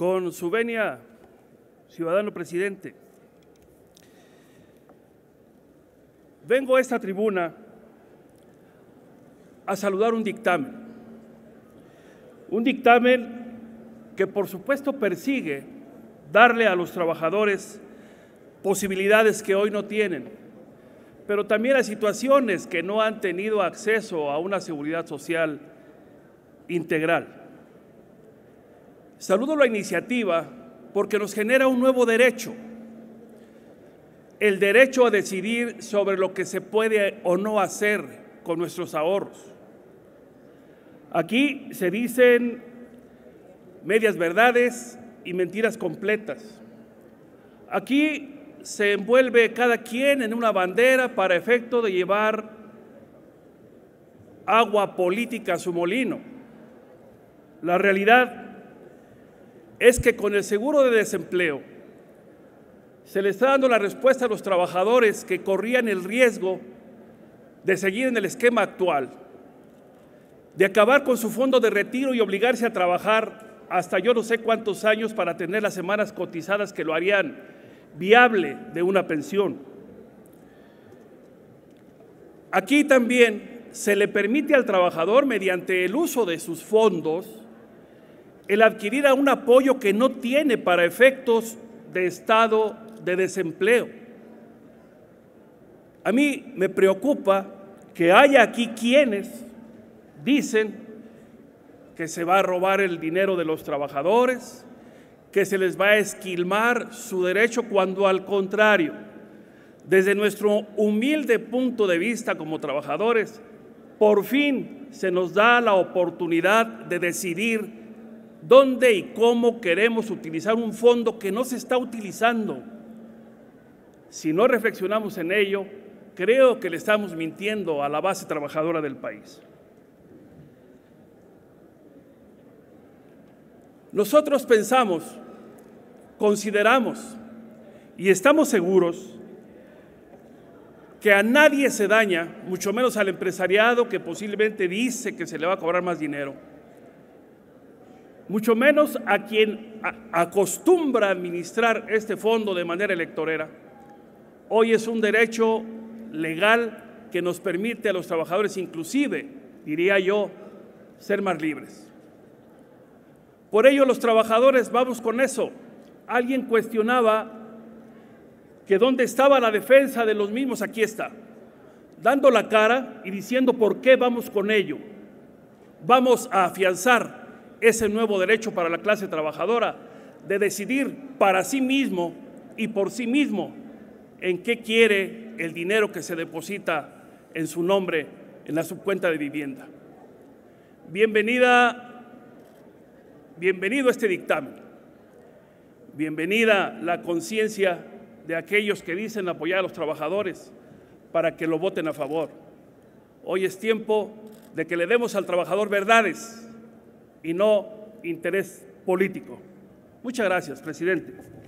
Con su venia, ciudadano presidente, vengo a esta tribuna a saludar un dictamen que por supuesto persigue darle a los trabajadores posibilidades que hoy no tienen, pero también a situaciones que no han tenido acceso a una seguridad social integral. Saludo la iniciativa porque nos genera un nuevo derecho, el derecho a decidir sobre lo que se puede o no hacer con nuestros ahorros. Aquí se dicen medias verdades y mentiras completas. Aquí se envuelve cada quien en una bandera para efecto de llevar agua política a su molino. La realidad es que con el seguro de desempleo se le está dando la respuesta a los trabajadores que corrían el riesgo de seguir en el esquema actual, de acabar con su fondo de retiro y obligarse a trabajar hasta yo no sé cuántos años para tener las semanas cotizadas que lo harían viable de una pensión. Aquí también se le permite al trabajador, mediante el uso de sus fondos, el adquirir un apoyo que no tiene para efectos de estado de desempleo. A mí me preocupa que haya aquí quienes dicen que se va a robar el dinero de los trabajadores, que se les va a esquilmar su derecho, cuando al contrario, desde nuestro humilde punto de vista como trabajadores, por fin se nos da la oportunidad de decidir dónde y cómo queremos utilizar un fondo que no se está utilizando. Si no reflexionamos en ello, creo que le estamos mintiendo a la base trabajadora del país. Nosotros pensamos, consideramos y estamos seguros que a nadie se daña, mucho menos al empresariado que posiblemente dice que se le va a cobrar más dinero, mucho menos a quien acostumbra administrar este fondo de manera electorera. Hoy es un derecho legal que nos permite a los trabajadores, inclusive, diría yo, ser más libres. Por ello, los trabajadores vamos con eso. Alguien cuestionaba que dónde estaba la defensa de los mismos. Aquí está, dando la cara y diciendo por qué vamos con ello. Vamos a afianzar ese nuevo derecho para la clase trabajadora de decidir para sí mismo y por sí mismo en qué quiere el dinero que se deposita en su nombre en la subcuenta de vivienda. Bienvenido este dictamen. Bienvenida la conciencia de aquellos que dicen apoyar a los trabajadores para que lo voten a favor. Hoy es tiempo de que le demos al trabajador verdades y no interés político. Muchas gracias, presidente.